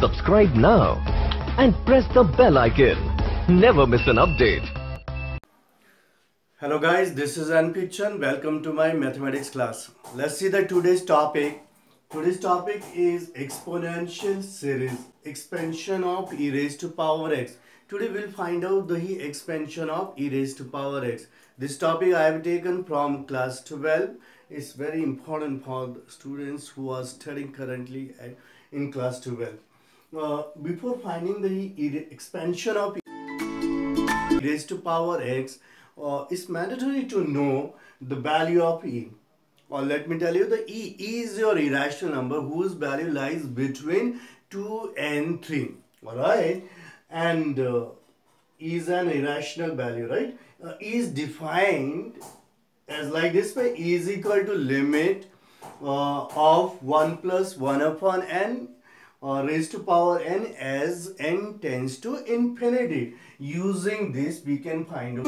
Subscribe now and press the bell icon. Never miss an update. Hello guys, this is NP Chand. Welcome to my mathematics class. Let's see the today's topic. Today's topic is exponential series, expansion of e raised to power x. Today we'll find out the expansion of e raised to power x. This topic I have taken from class 12. It's very important for students who are studying currently in class 12. Before finding the expansion of e raised to power x, it's mandatory to know the value of e. Or let me tell you, the e is your irrational number whose value lies between 2 and 3. Alright? And e is an irrational value, right? E is defined as like this way: e is equal to limit of 1 plus 1 upon n raised to power n as n tends to infinity. Using this we can find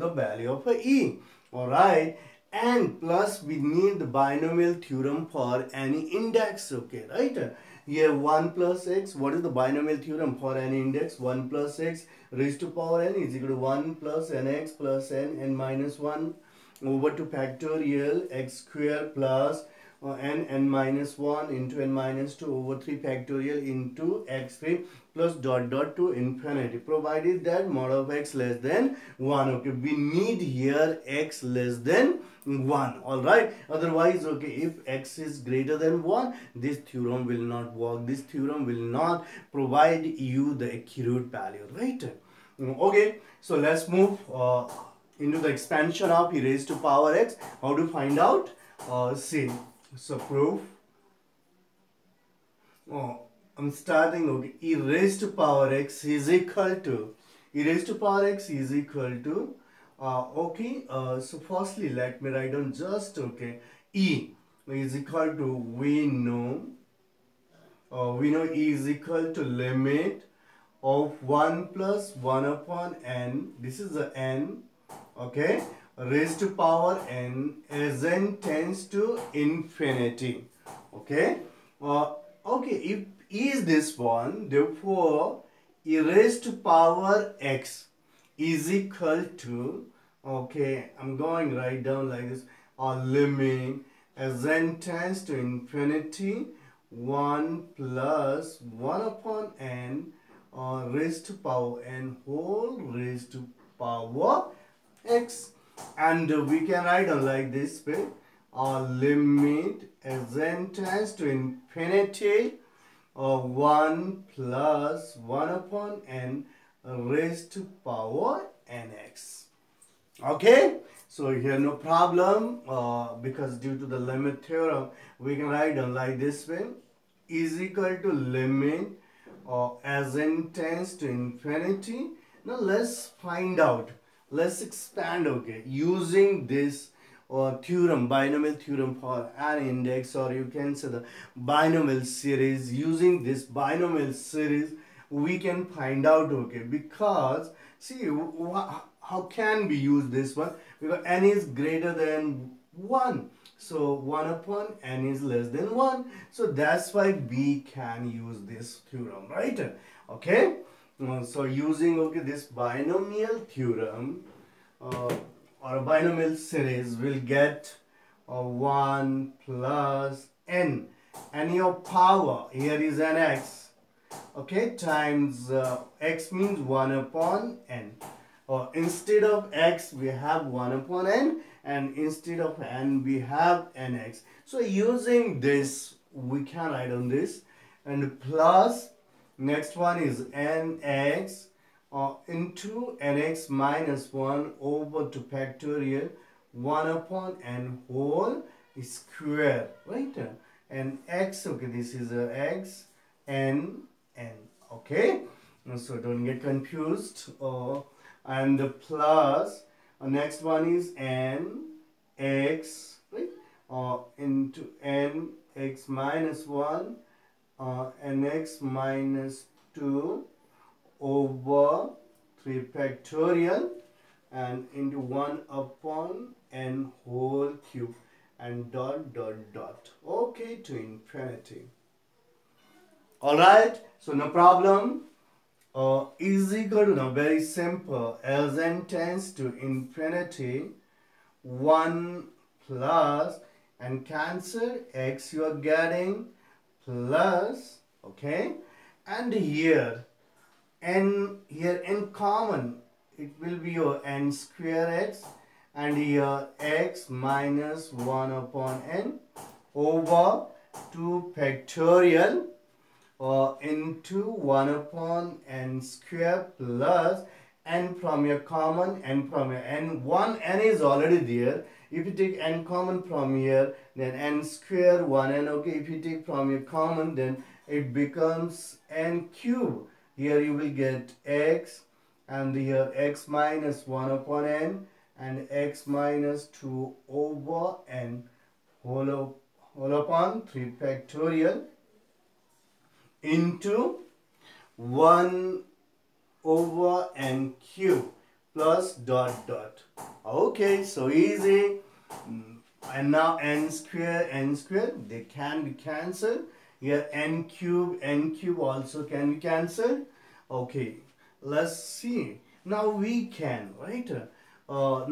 the value of e. Alright, and plus we need the binomial theorem for any index. Okay, right? Here 1 plus x, what is the binomial theorem for any index? 1 plus x raised to power n is equal to 1 plus nx plus n minus 1 over 2 factorial x square plus n minus 1 into n minus 2 over 3 factorial into x3 plus dot dot to infinity, provided that mod of x less than 1. Okay, we need here x less than 1. Alright, otherwise, okay, if x is greater than 1, this theorem will not work. This theorem will not provide you the accurate value, right? Okay, so let's move into the expansion of e raised to power x. How to find out? See. So proof. I'm starting. Okay, e raised to power x is equal to so firstly let me write down just e is equal to, we know e is equal to limit of 1 plus 1 upon n, this is the n, okay, raised to power n as n tends to infinity. Okay, okay, if e is this one, therefore e raised to power x is equal to, okay, I'm going right down like this, limit as n tends to infinity 1 plus 1 upon n raised to power n whole raised to power x. And we can write on like this way, limit as n tends to infinity of 1 plus 1 upon n raised to power nx. Okay, so here no problem, because due to the limit theorem, we can write on like this way, is equal to limit as n tends to infinity. Now let's find out. Let's expand, okay, using this theorem, binomial theorem for an index, or you can say the binomial series. Using this binomial series, we can find out, okay, because see, how can we use this one? Because n is greater than 1. So 1 upon n is less than 1. So that's why we can use this theorem, right? Okay. So using this binomial theorem or a binomial series, will get 1 plus n your power, here is an x, okay, times x means 1 upon n, instead of x we have 1 upon n, and instead of n we have nx. So using this we can write on this, and plus next one is nx into nx minus 1 over 2 factorial 1 upon n whole square, right? And x, okay, this is x, n, okay? So don't get confused. And the plus, next one is nx, right? Into nx minus 1. Nx minus 2 over 3 factorial and into 1 upon n whole cube and dot dot dot, okay, to infinity. Alright, so no problem. Is equal to, now very simple, as n tends to infinity, 1 plus, and cancel x you are getting, plus, okay, and here, n common, it will be your n square x, and here x minus 1 upon n over 2 factorial, into 1 upon n square plus n from your common, n from your n, 1 n is already there. If you take n common from here, then n square 1 n, okay, if you take from your common, then it becomes n cube. Here you will get x, and here x minus 1 upon n and x minus 2 over n whole upon 3 factorial into 1 over n cube plus dot dot. Okay, so easy. And now n square, they can be cancelled. Here n cube also can be cancelled. Okay, let's see. Now we can, right?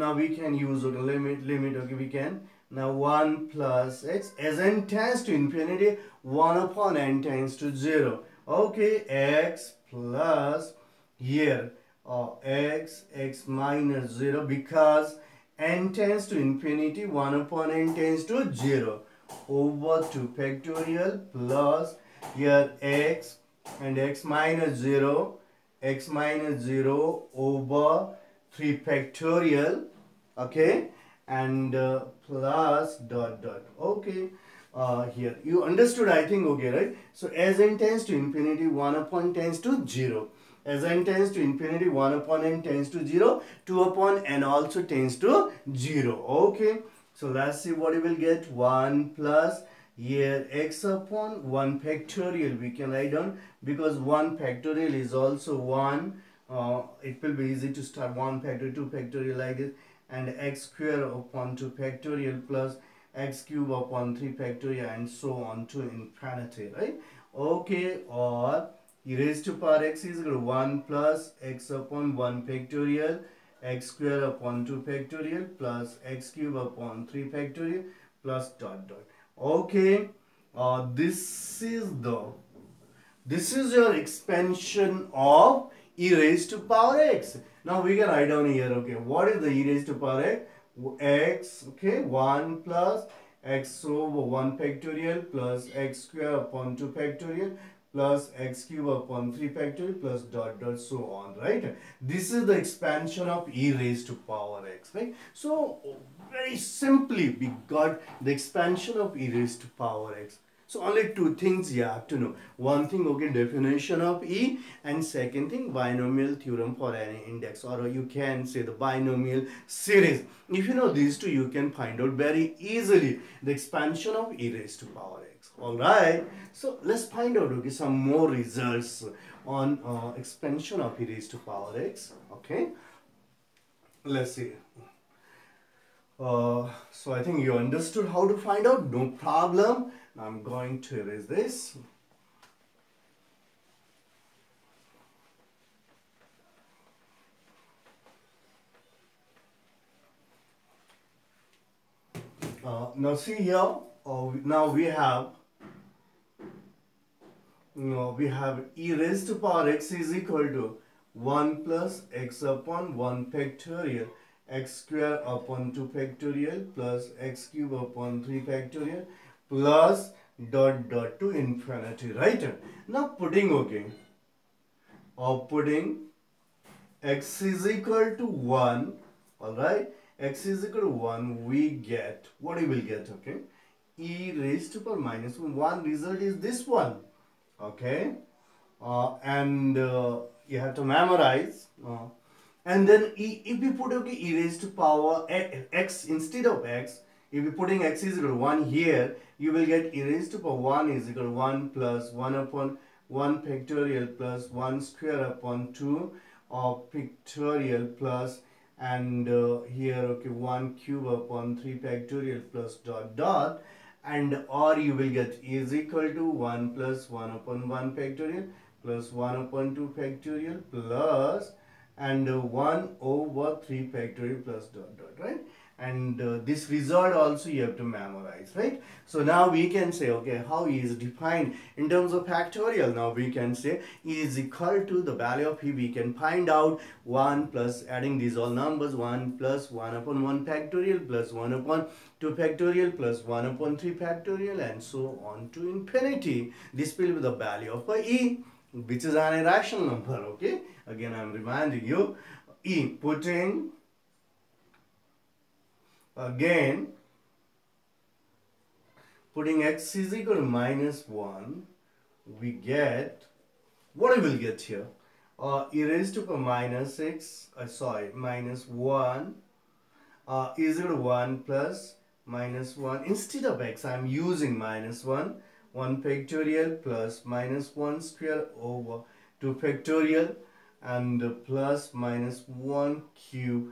Now we can use the limit, okay, we can. Now 1 plus x, as n tends to infinity, 1 upon n tends to 0. Okay, x plus here, x minus 0, because n tends to infinity, 1 upon n tends to 0. Over 2 factorial plus here x and x minus 0, over 3 factorial, okay, and plus dot dot. Okay, here you understood, I think. Okay, right? So as n tends to infinity, 1 upon tends to 0, as n tends to infinity, 1 upon n tends to 0, 2 upon n also tends to 0. Okay, so let's see what you will get. 1 plus here x upon 1 factorial, we can write down, because 1 factorial is also 1. It will be easy to start 1 factorial, 2 factorial like this, and x square upon 2 factorial plus x cube upon 3 factorial and so on to infinity, right? Okay, or e raised to power x is equal to 1 plus x upon 1 factorial, x square upon 2 factorial plus x cube upon 3 factorial plus dot dot. Okay, this is your expansion of e raised to power x. Now we can write down here, okay, what is the e raised to power x? X, okay, 1 plus x over 1 factorial plus x square upon 2 factorial plus x cube upon 3 factorial plus dot dot so on, right? This is the expansion of e raised to power x, right? So very simply we got the expansion of e raised to power x. So only two things you have to know. One thing, okay, definition of E, and second thing, binomial theorem for any index, or you can say the binomial series. If you know these two, you can find out very easily the expansion of e raised to power x. Alright, so let's find out, okay, some more results on expansion of e raised to power x. Okay, let's see. So I think you understood how to find out, no problem. I'm going to erase this. Now see here, now we have, e raised to power x is equal to 1 plus x upon 1 factorial, x square upon 2 factorial plus x cube upon 3 factorial plus dot dot to infinity, right? Now putting, okay, or putting x is equal to 1, alright, x is equal to 1, we get, what you will get, okay, e raised to power minus 1. One result is this one, okay, and you have to memorize, and then if you put, okay, e raised to power x instead of x, if you're putting x is equal to 1 here, you will get e raised to power 1 is equal to 1 plus 1 upon 1 factorial plus 1 square upon 2 factorial plus, and here, okay, 1 cube upon 3 factorial plus dot dot, and or you will get is equal to 1 plus 1 upon 1 factorial plus 1 upon 2 factorial plus and 1 over 3 factorial plus dot dot, right? And this result also you have to memorize, right? So now we can say, okay, how E is defined in terms of factorial. Now we can say E is equal to the value of E. We can find out 1 plus adding these all numbers, 1 plus 1 upon 1 factorial plus 1 upon 2 factorial plus 1 upon 3 factorial and so on to infinity. This will be the value of E, which is an irrational number, okay? Again, I'm reminding you, E putting again, putting x is equal to -1, we get, what we will get here? E raised to power minus 1 is equal to 1 plus -1. Instead of x, I'm using -1, 1 factorial plus -1 square over 2 factorial and plus -1 cube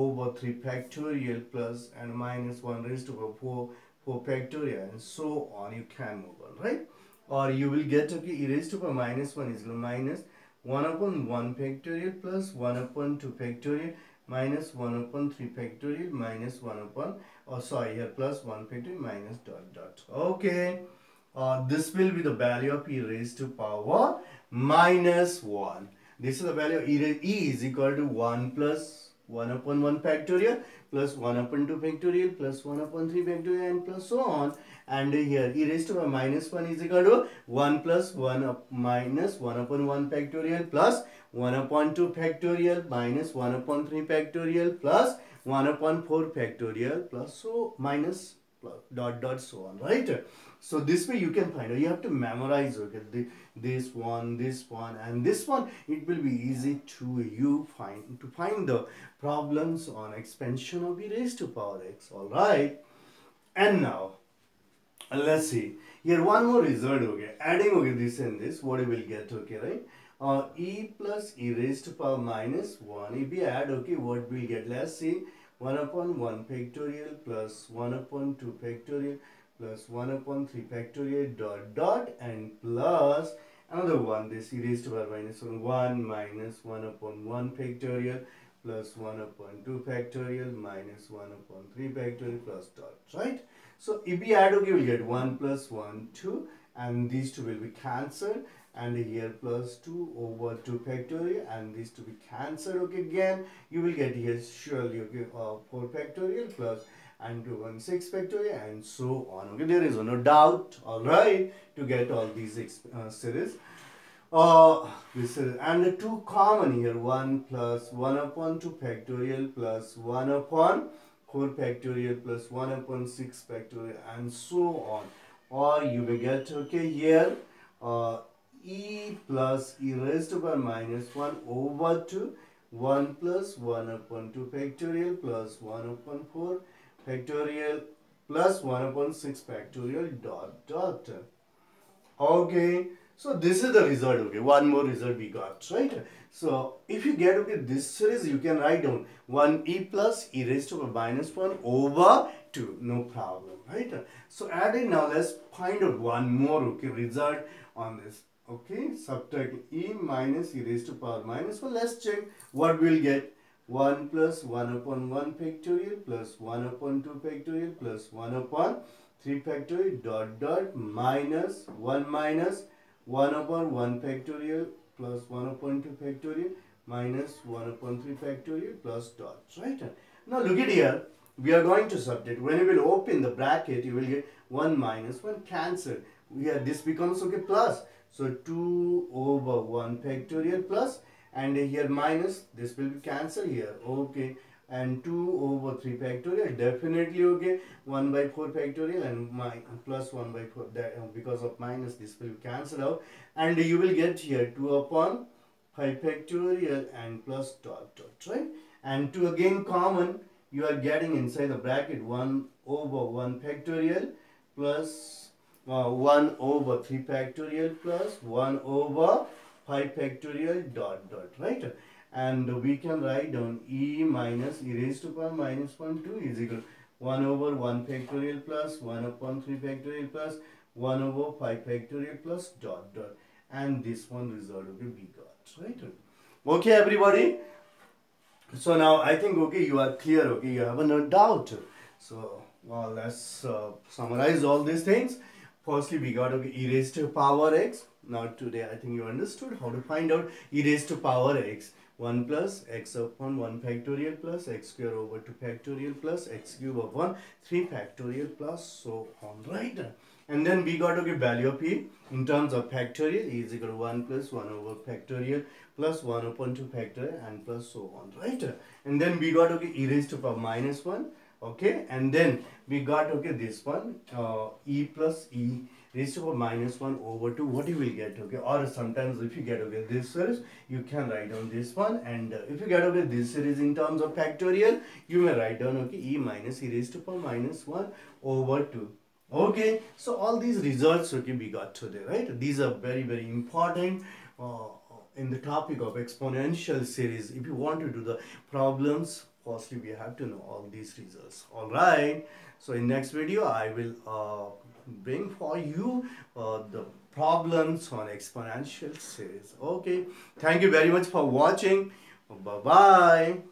over 3 factorial plus and -1 raised to power 4 factorial and so on. You can move on, right? Or you will get, okay, e raised to power -1 is -1 upon 1 factorial plus 1 upon 2 factorial -1 upon 3 factorial -1 upon plus 1 factorial minus dot dot. Okay, this will be the value of e raised to power -1. This is the value of e is equal to 1 plus 1 upon 1 factorial plus 1 upon 2 factorial plus 1 upon 3 factorial and plus so on. And here e raised to power -1 is equal to 1 plus 1 up minus 1 upon 1 factorial plus 1 upon 2 factorial minus 1 upon 3 factorial plus 1 upon 4 factorial plus so minus dot dot so on, right? So this way you can find out. You have to memorize, okay, this one and this one. It will be easy to you find the problems on expansion of e raised to power x. All right, and now let's see here one more result, okay, adding, okay, this and this, what you will get, okay, right? E plus e raised to power -1, if we add, okay, what we get, let's see, 1 upon 1 factorial plus 1 upon 2 factorial plus 1 upon 3 factorial dot dot and plus another one, this e raised to power minus 1 upon 1 factorial plus 1 upon 2 factorial minus 1 upon 3 factorial plus dot, right? So if we add, okay, we'll get 1 plus 1, 2 and these two will be cancelled and here plus 2 over 2 factorial and these to be cancelled, okay, again you will get here surely, okay, 4 factorial plus and 2 1 6 factorial and so on, okay, there is no doubt, all right, to get all these series. This is and the two common here, 1 plus 1 upon 2 factorial plus 1 upon 4 factorial plus 1 upon 6 factorial and so on. Or you will get, okay, here e plus e raised to power -1 over 2, 1 plus 1 upon 2 factorial plus 1 upon 4 factorial plus 1 upon 6 factorial dot dot. Okay, so this is the result, okay, one more result we got, right? So if you get, okay, this series, you can write down 1 e plus e raised to power -1 over 2, no problem, right? So adding, now let's find out one more, okay, result on this. Okay, subtract e minus e raised to power -1. Let's check what we'll get. 1 plus 1 upon 1 factorial plus 1 upon 2 factorial plus 1 upon 3 factorial dot dot minus 1 upon 1 factorial plus 1 upon 2 factorial minus 1 upon 3 factorial plus dot, right? Now look at here. We are going to subtract. When you will open the bracket, you will get 1 minus 1 cancel. Here this becomes, okay, plus. So 2 over 1 factorial plus and here minus, this will be cancelled here, okay, and 2 over 3 factorial definitely, okay, 1 by 4 factorial and plus 1 by 4 that, because of minus this will be cancelled out and you will get here 2 upon 5 factorial and plus dot dot, right? And 2 again common, you are getting inside the bracket 1 over 1 factorial plus 1 over 3 factorial plus 1 over 5 factorial dot dot, right? And we can write down e minus e raised to power -1 2 is equal to 1 over 1 factorial plus 1 upon 3 factorial plus 1 over 5 factorial plus dot dot, and this one result will be got, right? Okay, everybody. So now I think, okay, you are clear, okay, you have no doubt. So, well, let's summarize all these things. Firstly, we got okay, e raised to power x. Now today I think you understood how to find out e raised to power x. 1 plus x upon 1 factorial plus x square over 2 factorial plus x cube upon 3 factorial plus so on, right? And then we got okay, value of e in terms of factorial, e is equal to 1 plus 1 over factorial plus 1 upon 2 factorial and plus so on, right? And then we got okay, e raised to power minus 1, okay? And then we got okay, this one, e plus e raised to power minus 1 over 2, what you will get, okay? Or sometimes if you get okay, this series, you can write down this one, and if you get okay, this series in terms of factorial, you may write down okay, e minus e raised to power minus 1 over 2. Okay, so all these results okay, we got today, right? These are very, very important in the topic of exponential series. If you want to do the problems, firstly we have to know all these results. All right, so in next video I will bring for you the problems on exponential series. Okay, thank you very much for watching. Bye bye.